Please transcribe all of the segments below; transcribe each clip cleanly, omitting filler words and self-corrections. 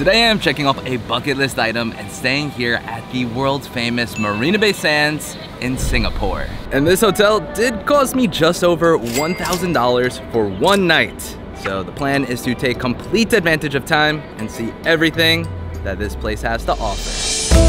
Today I'm checking off a bucket list item and staying here at the world's famous Marina Bay Sands in Singapore. And this hotel did cost me just over $1,000 for one night. So the plan is to take complete advantage of time and see everything that this place has to offer.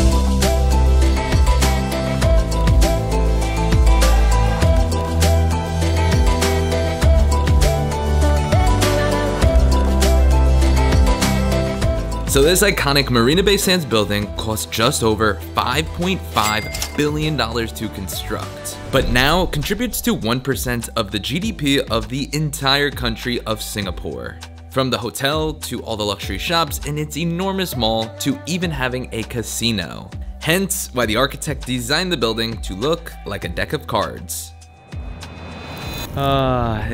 So this iconic Marina Bay Sands building cost just over $5.5 billion to construct, but now contributes to 1% of the GDP of the entire country of Singapore. From the hotel to all the luxury shops in its enormous mall to even having a casino. Hence why the architect designed the building to look like a deck of cards.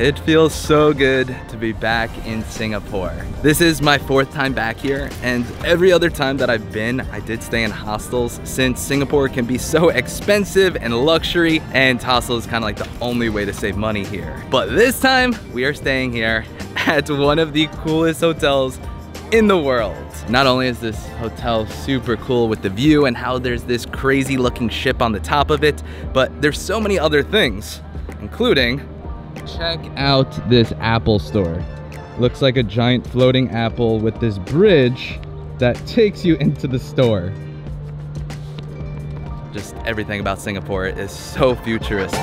It feels so good to be back in Singapore. This is my fourth time back here, and every other time that I've been, I did stay in hostels since Singapore can be so expensive and luxury, and hostels is kind of like the only way to save money here. But this time, we are staying here at one of the coolest hotels in the world. Not only is this hotel super cool with the view and how there's this crazy looking ship on the top of it, but there's so many other things, including check out this Apple store. Looks like a giant floating apple with this bridge that takes you into the store. Just everything about Singapore is so futuristic.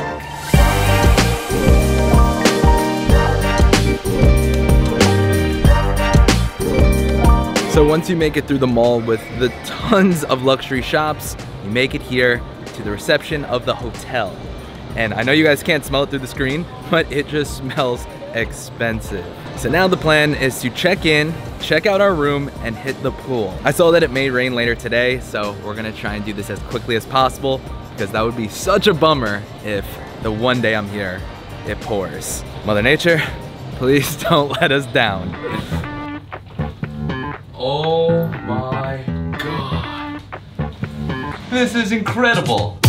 So once you make it through the mall with the tons of luxury shops, you make it here to the reception of the hotel. And I know you guys can't smell it through the screen, but it just smells expensive. So now the plan is to check in, check out our room, and hit the pool. I saw that it may rain later today, so we're gonna try and do this as quickly as possible because that would be such a bummer if the one day I'm here, it pours. Mother Nature, please don't let us down. Oh my God. This is incredible.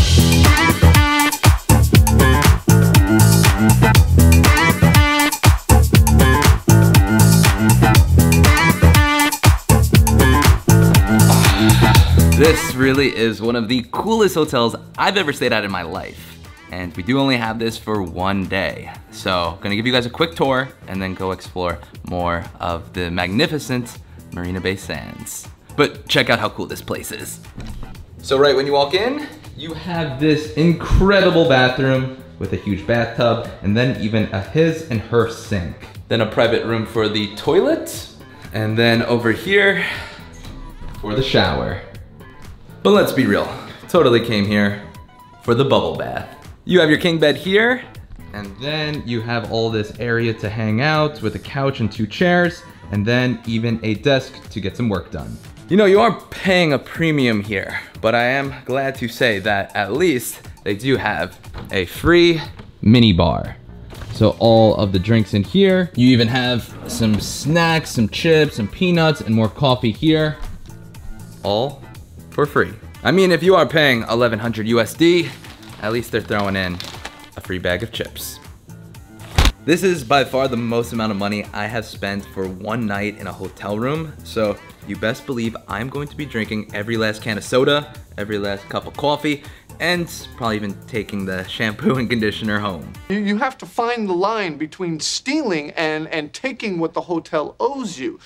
This really is one of the coolest hotels I've ever stayed at in my life. And we do only have this for one day. So gonna give you guys a quick tour and then go explore more of the magnificent Marina Bay Sands. But check out how cool this place is. So right when you walk in, you have this incredible bathroom with a huge bathtub and then even a his and her sink. Then a private room for the toilet. And then over here for the shower. But let's be real, totally came here for the bubble bath. You have your king bed here, and then you have all this area to hang out with a couch and two chairs, and then even a desk to get some work done. You know, you are paying a premium here, but I am glad to say that at least they do have a free mini bar. So all of the drinks in here, you even have some snacks, some chips, some peanuts, and more coffee here. All for free. I mean, if you are paying $1,100 USD, at least they're throwing in a free bag of chips. This is by far the most amount of money I have spent for one night in a hotel room, so you best believe I'm going to be drinking every last can of soda, every last cup of coffee, and probably even taking the shampoo and conditioner home. You have to find the line between stealing and taking what the hotel owes you.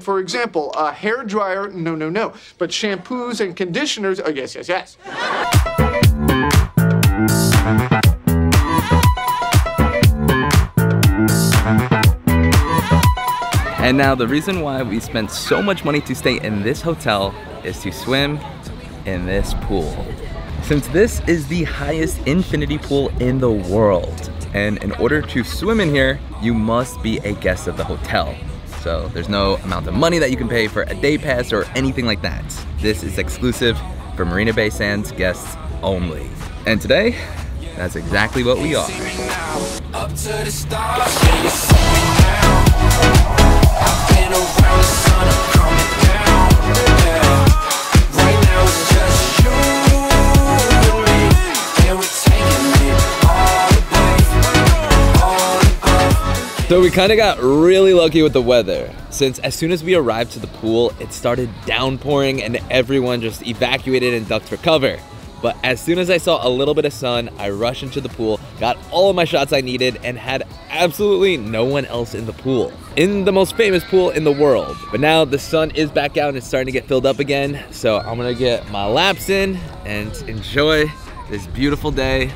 For example, a hair dryer, no, no, no. But shampoos and conditioners, oh yes, yes, yes. And now the reason why we spent so much money to stay in this hotel is to swim in this pool. Since this is the highest infinity pool in the world, and in order to swim in here, you must be a guest of the hotel. So there's no amount of money that you can pay for a day pass or anything like that. This is exclusive for Marina Bay Sands guests only. And today, that's exactly what we are. So we kind of got really lucky with the weather, since as soon as we arrived to the pool, it started downpouring and everyone just evacuated and ducked for cover. But as soon as I saw a little bit of sun, I rushed into the pool, got all of my shots I needed, and had absolutely no one else in the pool. In the most famous pool in the world. But now the sun is back out and it's starting to get filled up again. So I'm gonna get my laps in and enjoy this beautiful day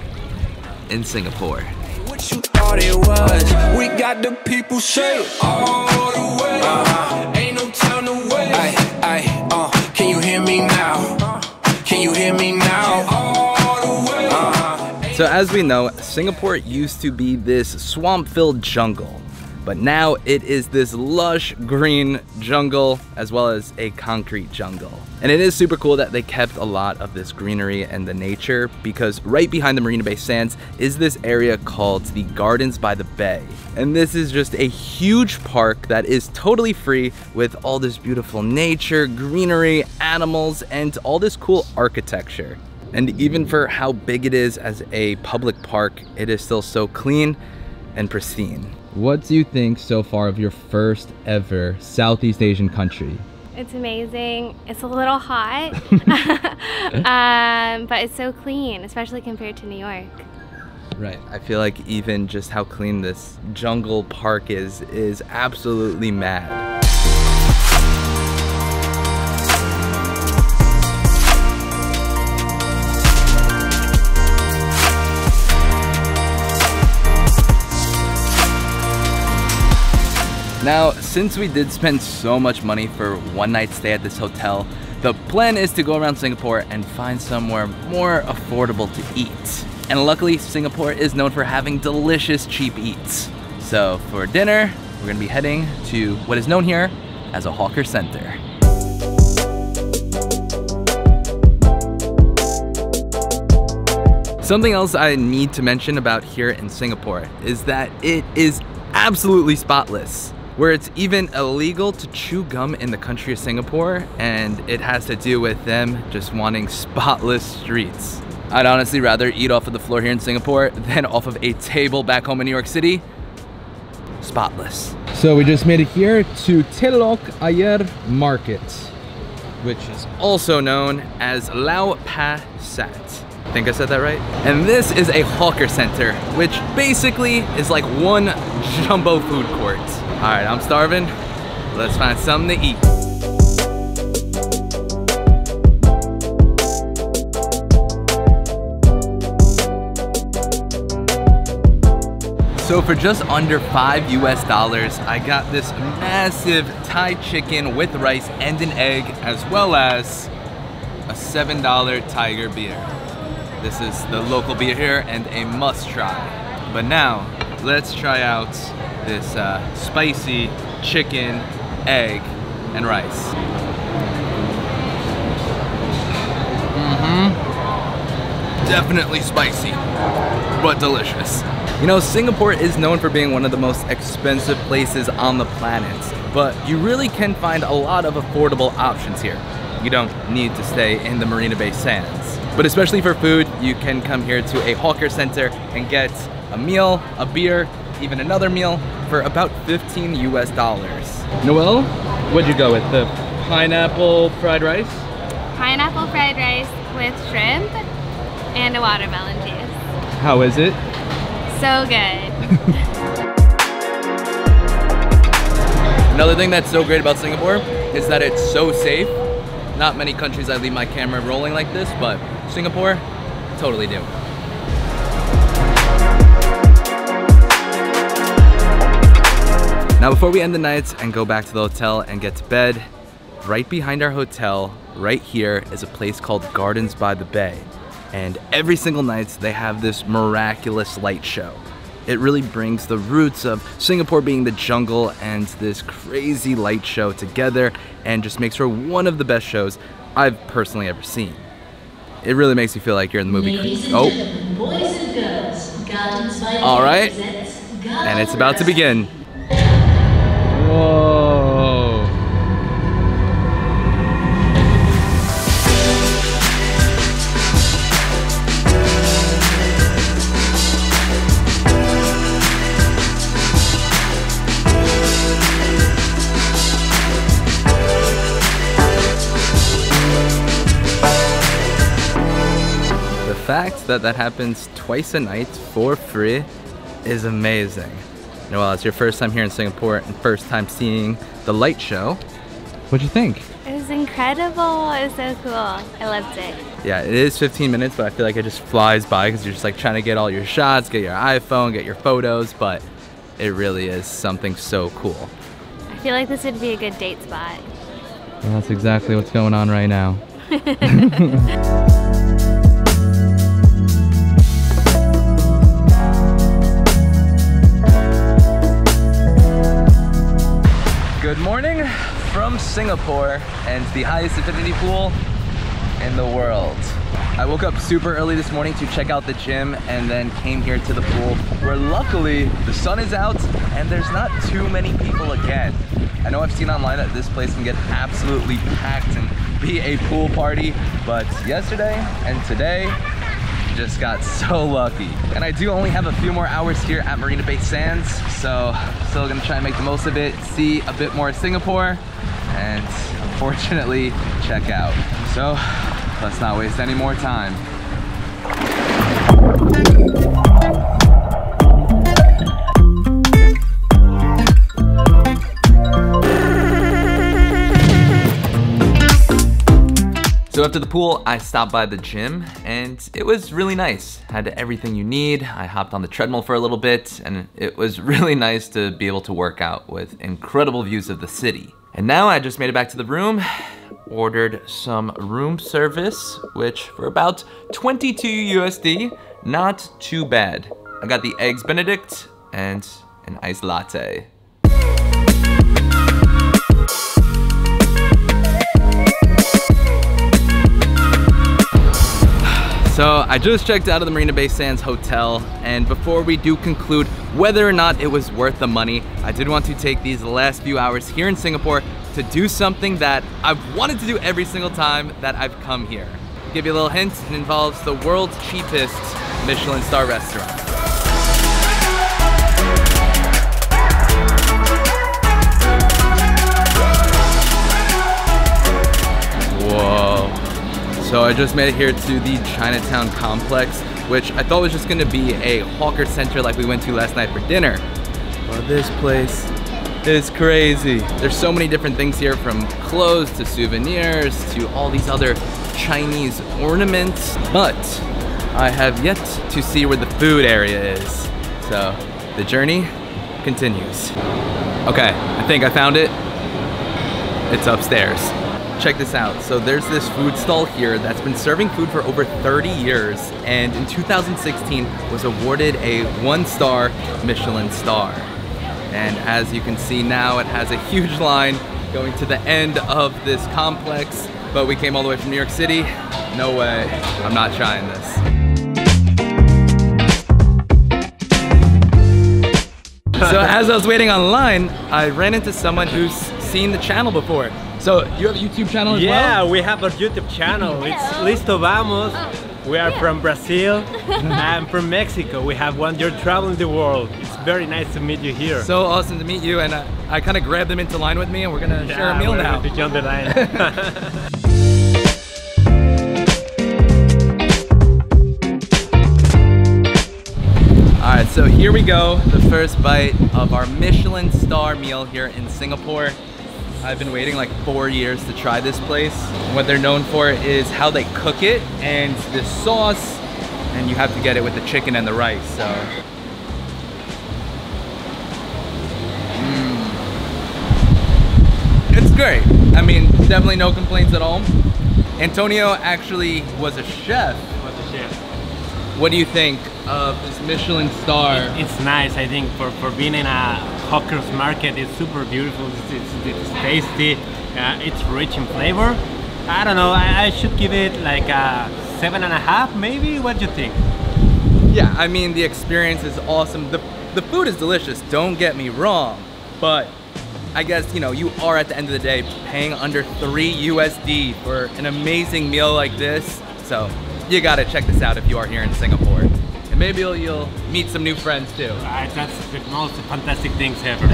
in Singapore. What you thought it was, we got the people shake all the way. Ain't no time to wait. Can you hear me now? You hear me now? So as we know, Singapore used to be this swamp-filled jungle, but now it is this lush green jungle as well as a concrete jungle. And it is super cool that they kept a lot of this greenery and the nature, because right behind the Marina Bay Sands is this area called the Gardens by the Bay. And this is just a huge park that is totally free with all this beautiful nature, greenery, animals, and all this cool architecture. And even for how big it is as a public park, it is still so clean and pristine. What do you think so far of your first ever Southeast Asian country? It's amazing. It's a little hot, but it's so clean, especially compared to New York. Right. I feel like even just how clean this jungle park is absolutely mad. Now, since we did spend so much money for one night stay at this hotel, the plan is to go around Singapore and find somewhere more affordable to eat. And luckily, Singapore is known for having delicious cheap eats. So for dinner, we're gonna be heading to what is known here as a hawker center. Something else I need to mention about here in Singapore is that it is absolutely spotless. Where it's even illegal to chew gum in the country of Singapore, and it has to do with them just wanting spotless streets. I'd honestly rather eat off of the floor here in Singapore than off of a table back home in New York City. Spotless. So we just made it here to Telok Ayer Market, which is also known as Lau Pa Sat. I think I said that right. And this is a hawker center, which basically is like one jumbo food court. All right, I'm starving. Let's find something to eat. So for just under $5 US, I got this massive Thai chicken with rice and an egg, as well as a $7 Tiger beer. This is the local beer here and a must try. But now, let's try out this spicy chicken, egg, and rice. Definitely spicy, but delicious. You know, Singapore is known for being one of the most expensive places on the planet, but you really can find a lot of affordable options here. You don't need to stay in the Marina Bay Sands. But especially for food, you can come here to a hawker center and get a meal, a beer, even another meal for about $15 US. Noelle, what'd you go with? The pineapple fried rice? Pineapple fried rice with shrimp and a watermelon juice. How is it? So good. Another thing that's so great about Singapore is that it's so safe. Not many countries I leave my camera rolling like this, but Singapore, totally do. Now before we end the night and go back to the hotel and get to bed, right behind our hotel, right here, is a place called Gardens by the Bay. And every single night they have this miraculous light show. It really brings the roots of Singapore being the jungle and this crazy light show together and just makes for one of the best shows I've personally ever seen. It really makes you feel like you're in the movie. Oh. Boys and girls, Gardens by the Bay. All right. And it's about to begin. Whoa. fact that that happens twice a night for free is amazing. And while it's your first time here in Singapore and first time seeing the light show, what'd you think? It was incredible. It was so cool. I loved it. Yeah, it is 15 minutes, but I feel like it just flies by because you're just like trying to get all your shots, get your iPhone, get your photos, but it really is something so cool. I feel like this would be a good date spot. Well, that's exactly what's going on right now. Good morning from Singapore and the highest infinity pool in the world. I woke up super early this morning to check out the gym and then came here to the pool where luckily the sun is out and there's not too many people again. I know I've seen online that this place can get absolutely packed and be a pool party, but yesterday and today just got so lucky. And I do only have a few more hours here at Marina Bay Sands, so still gonna try and make the most of it, see a bit more of Singapore, and unfortunately check out. So let's not waste any more time. So after the pool, I stopped by the gym and it was really nice. Had everything you need. I hopped on the treadmill for a little bit and it was really nice to be able to work out with incredible views of the city. And now I just made it back to the room, ordered some room service, which for about 22 USD, not too bad. I got the Eggs Benedict and an iced latte. So I just checked out of the Marina Bay Sands Hotel, and before we do conclude whether or not it was worth the money, I did want to take these last few hours here in Singapore to do something that I've wanted to do every single time that I've come here. I'll give you a little hint, it involves the world's cheapest Michelin star restaurant. So I just made it here to the Chinatown Complex, which I thought was just gonna be a hawker center like we went to last night for dinner. Well, this place is crazy. There's so many different things here, from clothes to souvenirs to all these other Chinese ornaments, but I have yet to see where the food area is. So the journey continues. Okay, I think I found it. It's upstairs. Check this out. So there's this food stall here that's been serving food for over 30 years and in 2016 was awarded a 1-star Michelin star. And as you can see now, it has a huge line going to the end of this complex, but we came all the way from New York City. No way, I'm not trying this. So as I was waiting online, I ran into someone who's seen the channel before. So you have a YouTube channel as well? Yeah, we have a YouTube channel. Hello. It's Listo Vamos. We are from Brazil and from Mexico. We have one. You're traveling the world. It's very nice to meet you here. So awesome to meet you, and I kind of grabbed them into line with me, and we're gonna share a meal now. We're gonna be on the line. Alright, so here we go, the first bite of our Michelin star meal here in Singapore. I've been waiting like 4 years to try this place. What they're known for is how they cook it and the sauce, and you have to get it with the chicken and the rice, so. It's great. I mean, definitely no complaints at all. Antonio actually was a chef. What do you think of this Michelin star? It's nice, I think, for being in a hawker's market. It's super beautiful, it's tasty, it's rich in flavor. I don't know, I should give it like a 7.5 maybe? What do you think? Yeah, I mean, the experience is awesome. The food is delicious, don't get me wrong, but I guess, you know, you are at the end of the day paying under 3 USD for an amazing meal like this, so. You gotta check this out if you are here in Singapore. And maybe you'll meet some new friends too. That's the most fantastic things ever.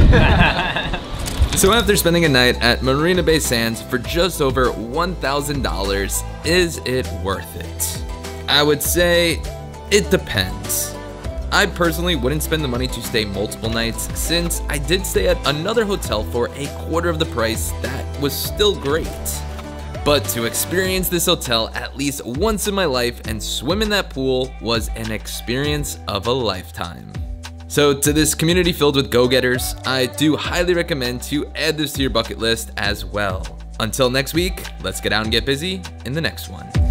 So after spending a night at Marina Bay Sands for just over $1,000, is it worth it? I would say it depends. I personally wouldn't spend the money to stay multiple nights, since I did stay at another hotel for a quarter of the price that was still great. But to experience this hotel at least once in my life and swim in that pool was an experience of a lifetime. So to this community filled with go-getters, I do highly recommend to add this to your bucket list as well. Until next week, let's get out and get busy in the next one.